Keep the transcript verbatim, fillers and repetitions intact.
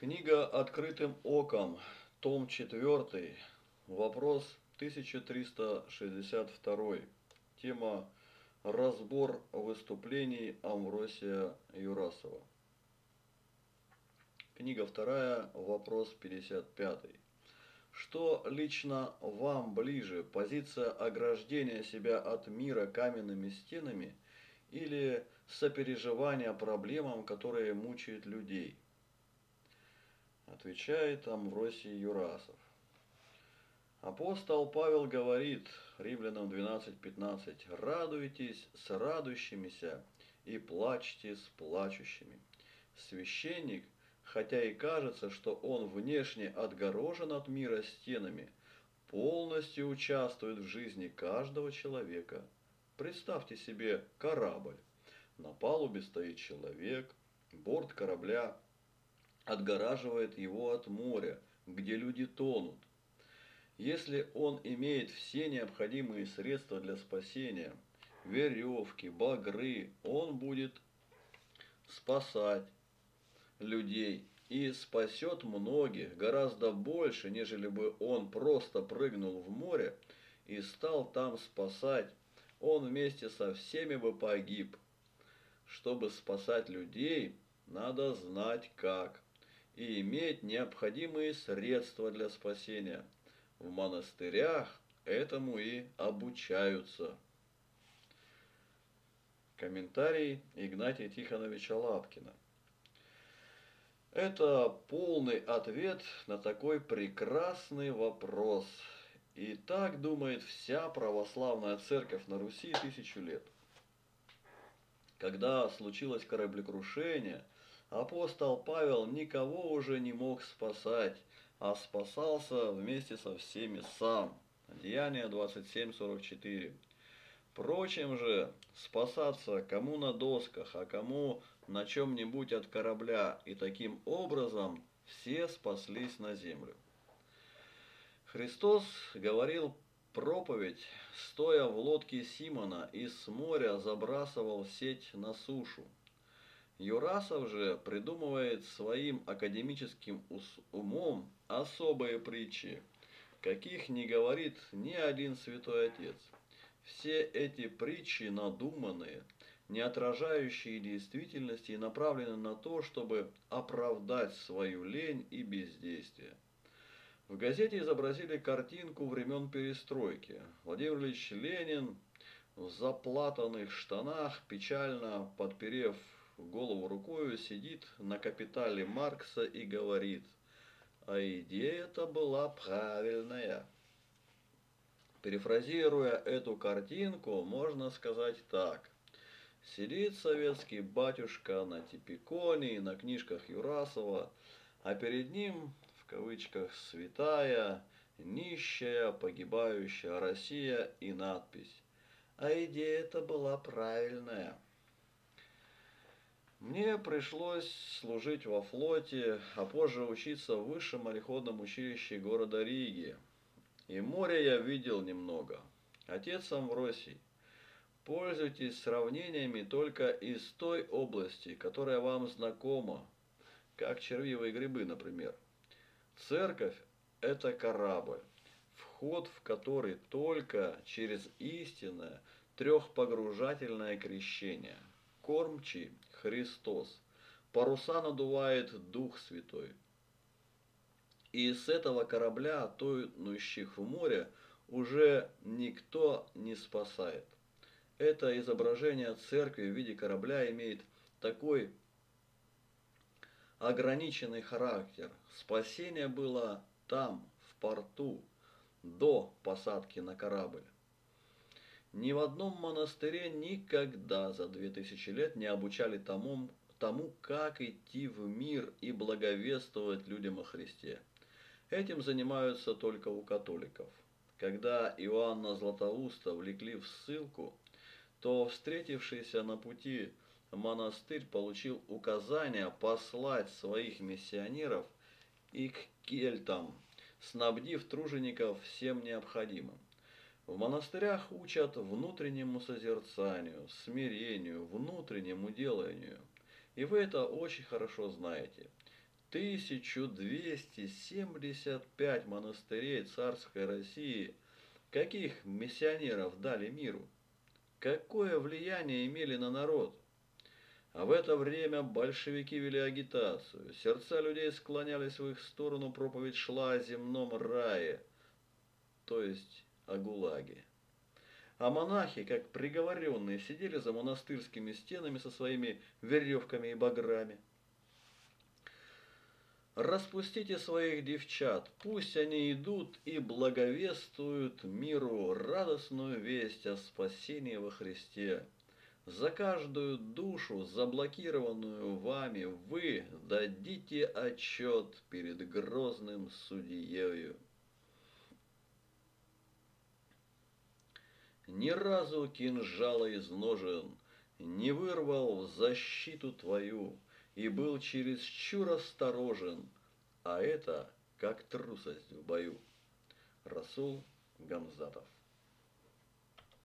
Книга «Открытым оком», том четыре, вопрос тысяча триста шестьдесят два, тема «Разбор выступлений Амвросия Юрасова». Книга вторая, вопрос пятьдесят пять. Что лично вам ближе, позиция ограждения себя от мира каменными стенами или сопереживание проблемам, которые мучают людей? Отвечает Амвросий Юрасов. Апостол Павел говорит Римлянам двенадцать пятнадцать: «Радуйтесь с радующимися и плачьте с плачущими». Священник, хотя и кажется, что он внешне отгорожен от мира стенами, полностью участвует в жизни каждого человека. Представьте себе корабль. На палубе стоит человек, борт корабля отгораживает его от моря, где люди тонут. Если он имеет все необходимые средства для спасения, веревки, багры, он будет спасать людей и спасет многих, гораздо больше, нежели бы он просто прыгнул в море и стал там спасать. Он вместе со всеми бы погиб. Чтобы спасать людей, надо знать как и иметь необходимые средства для спасения. В монастырях этому и обучаются. Комментарий Игнатия Тихоновича Лапкина. Это полный ответ на такой прекрасный вопрос. И так думает вся православная церковь на Руси тысячу лет. Когда случилось кораблекрушение, апостол Павел никого уже не мог спасать, а спасался вместе со всеми сам. Деяния двадцать семь сорок четыре. Впрочем же, спасаться кому на досках, а кому на чем-нибудь от корабля, и таким образом все спаслись на землю. Христос говорил проповедь, стоя в лодке Симона, и с моря забрасывал сеть на сушу. Юрасов же придумывает своим академическим умом особые притчи, каких не говорит ни один святой отец. Все эти притчи надуманные, не отражающие действительности и направлены на то, чтобы оправдать свою лень и бездействие. В газете изобразили картинку времен перестройки. Владимир Ильич Ленин в заплатанных штанах, печально подперев голову рукою, сидит на капитале Маркса и говорит: «А идея-то была правильная». Перефразируя эту картинку, можно сказать так. Сидит советский батюшка на типиконе и на книжках Юрасова, а перед ним, в кавычках, святая, нищая, погибающая Россия и надпись: «А идея-то была правильная». Мне пришлось служить во флоте, а позже учиться в высшем мореходном училище города Риги. И море я видел немного. Отец Амвросий, пользуйтесь сравнениями только из той области, которая вам знакома, как червивые грибы, например. Церковь – это корабль, вход в который только через истинное трехпогружательное крещение. Кормчий – Христос, паруса надувает Дух Святой. И с этого корабля, тонущих в море, уже никто не спасает. Это изображение церкви в виде корабля имеет такой ограниченный характер. Спасение было там, в порту, до посадки на корабль. Ни в одном монастыре никогда за две тысячи лет не обучали тому, тому, как идти в мир и благовествовать людям о Христе. Этим занимаются только у католиков. Когда Иоанна Златоуста влекли в ссылку, то встретившийся на пути монастырь получил указание послать своих миссионеров и к кельтам, снабдив тружеников всем необходимым. В монастырях учат внутреннему созерцанию, смирению, внутреннему деланию. И вы это очень хорошо знаете. тысяча двести семьдесят пять монастырей царской России каких миссионеров дали миру? Какое влияние имели на народ? А в это время большевики вели агитацию. Сердца людей склонялись в их сторону, проповедь шла о земном рае, то есть о ГУЛАГе. А монахи, как приговоренные, сидели за монастырскими стенами со своими веревками и баграми. «Распустите своих девчат, пусть они идут и благовествуют миру радостную весть о спасении во Христе. За каждую душу, заблокированную вами, вы дадите отчет перед грозным судьею». Ни разу кинжала из ножен не вырвал в защиту твою, и был чересчур осторожен, а это как трусость в бою. Расул Гамзатов.